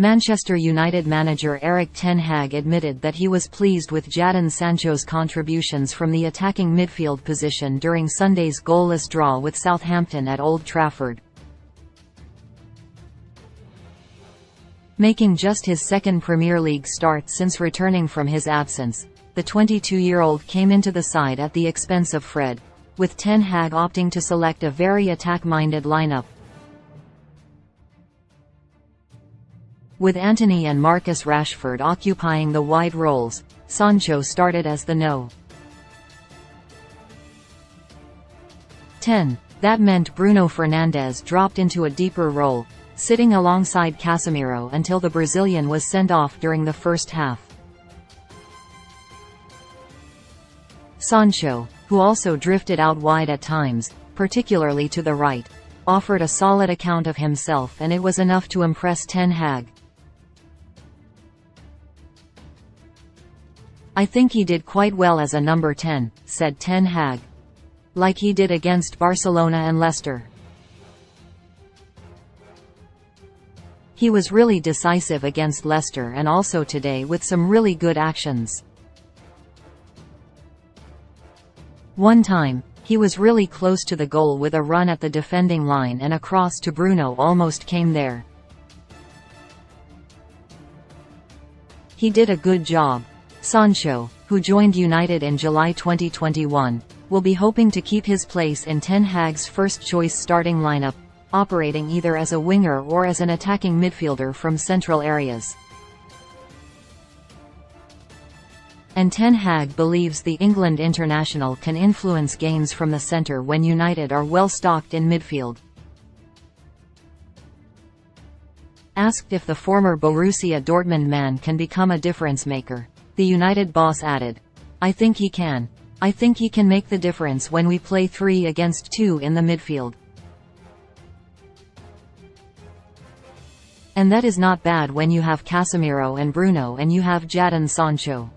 Manchester United manager Erik ten Hag admitted that he was pleased with Jadon Sancho's contributions from the attacking midfield position during Sunday's goalless draw with Southampton at Old Trafford. Making just his second Premier League start since returning from his absence, the 22-year-old came into the side at the expense of Fred, with ten Hag opting to select a very attack-minded lineup, with Antony and Marcus Rashford occupying the wide roles. Sancho started as the no. 10. That meant Bruno Fernandes dropped into a deeper role, sitting alongside Casemiro until the Brazilian was sent off during the first half. Sancho, who also drifted out wide at times, particularly to the right, offered a solid account of himself, and it was enough to impress ten Hag. "I think he did quite well as a number 10, said ten Hag. "Like he did against Barcelona and Leicester. He was really decisive against Leicester and also today with some really good actions. One time, he was really close to the goal with a run at the defending line, and a cross to Bruno almost came there. He did a good job." Sancho, who joined United in July 2021, will be hoping to keep his place in ten Hag's first-choice starting lineup, operating either as a winger or as an attacking midfielder from central areas. And ten Hag believes the England international can influence games from the centre when United are well-stocked in midfield. Asked if the former Borussia Dortmund man can become a difference-maker, the United boss added, "I think he can. I think he can make the difference when we play 3 against 2 in the midfield. And that is not bad when you have Casemiro and Bruno and you have Jadon Sancho."